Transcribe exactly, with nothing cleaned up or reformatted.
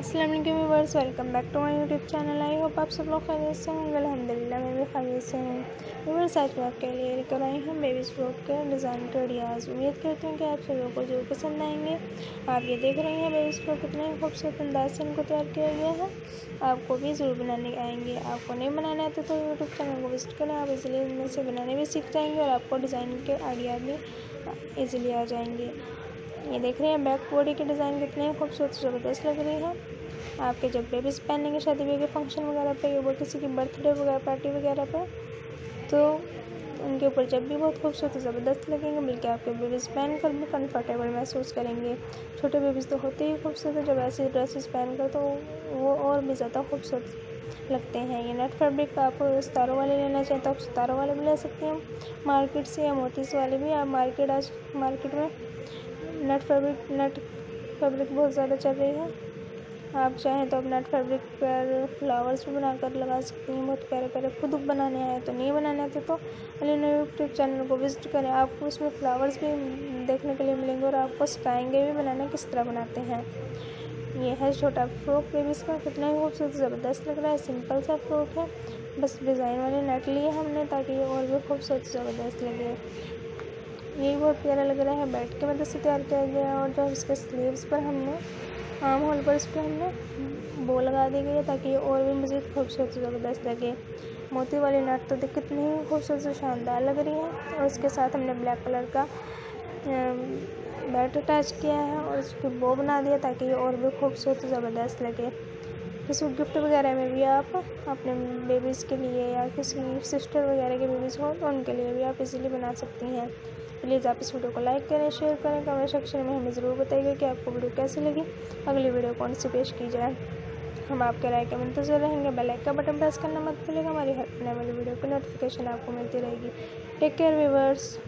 अस्सलाम वालेकुम viewers, welcome back to my YouTube channel. I hope आप सब लोग खैरियत से होंगे। अल्हम्दुलिल्लाह मैं भी खैरियत से हूँ। व्यूअर्स आज मैं आपके लिए लेकर आई हूँ बेबीज़ फ्रॉक के डिज़ाइन के आइडियाज़। उम्मीद करती हूँ कि आप सभी को जो पसंद आएंगे। आप ये देख रहे हैं बेबीज़ फ्रॉक कितने खूबसूरत अंदाज से इनको तैयार किया गया है। आपको भी ज़रूर बनाने आएंगे। आपको नहीं बनाना आते तो यूट्यूब चैनल को विजिट करें, आप इजीली इनमें से बनाने भी सीख जाएंगे और आपको डिज़ाइन के आइडिया भी ईजिली आ जाएंगे। ये देख रहे हैं बैक बॉडी के डिज़ाइन कितने खूबसूरत ज़बरदस्त लग रही है। आपके जब बेबीज पहनेंगे शादी ब्याह के फंक्शन वगैरह पे या किसी की बर्थडे वगैरह पार्टी वगैरह पे, तो उनके ऊपर जब भी बहुत खूबसूरत ज़बरदस्त लगेंगे। बल्कि आपके बेबीज़ पहन कर भी कंफर्टेबल महसूस करेंगे। छोटे बेबीज़ तो होते ही खूबसूरत, जब ऐसे ड्रेसेस पहन कर तो वो और भी ज़्यादा खूबसूरत लगते हैं। ये नेट फैब्रिक आप सितारों वाले लेना चाहते हो आप सितारों वाले भी ले सकते हैं मार्केट से, या मोतीस वाले भी। आप मार्केट आज मार्केट में नेट फैब्रिक नेट फैब्रिक बहुत ज़्यादा चल रही है। आप चाहें तो आप नेट फैब्रिक पर फ्लावर्स भी बनाकर लगा सकते हैं। बहुत प्यारे प्यारे खुद बनाने आए तो नहीं बनाने आते तो अलीना यूट्यूब चैनल को विजिट करें। आपको उसमें फ्लावर्स भी देखने के लिए मिलेंगे और आपको सिखाएंगे भी बनाना किस तरह बनाते हैं। ये है छोटा फ्रॉक बेबीज़ का, कितना ही खूबसूरत ज़बरदस्त लग रहा है। सिंपल सा फ्रॉक है, बस डिज़ाइन वाले नेट लिए हमने ताकि ये और भी खूबसूरत ज़बरदस्त लगे। ये बहुत प्यारा लग रहा है, बैठ के मदद से तैयार किया गया है। और जो इसके स्लीव्स पर हमने आर्म होल पर इस पर हमने बो लगा दी गई है ताकि ये और भी मज़ीद खूबसूरत ज़बरदस्त लगे। मोती वाली नेट तो देख कितनी ही खूबसूरत शानदार लग रही है। और उसके साथ हमने ब्लैक कलर का बैट अटैच किया है और उसकी बो बना दिया ताकि ये और भी खूबसूरत ज़बरदस्त लगे। किसी गिफ्ट वगैरह में भी आप अपने बेबीज़ के लिए या किसी सिस्टर वगैरह के बेबीज़ हो तो उनके लिए भी आप इजीली बना सकती हैं। प्लीज़ आप इस वीडियो को लाइक करें, शेयर करें, कमेंट सेक्शन में हमें ज़रूर बताइएगा कि आपको वीडियो कैसी लगी, अगली वीडियो कौन सी पेश की जाए। हम आपके राय के इंतज़ार रहेंगे। बेल आइकन का बटन प्रेस करना मत भूलिएगा, हमारी हर नई वाली वीडियो की नोटिफिकेशन आपको मिलती रहेगी। Take care viewers.